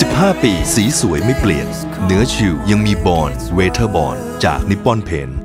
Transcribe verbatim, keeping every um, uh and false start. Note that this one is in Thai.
สิบห้าปีสีสวยไม่เปลี่ยนเนื้อชิวยังมีบอนด์เวเทอร์บอนด์จากนิปปอนเพนท์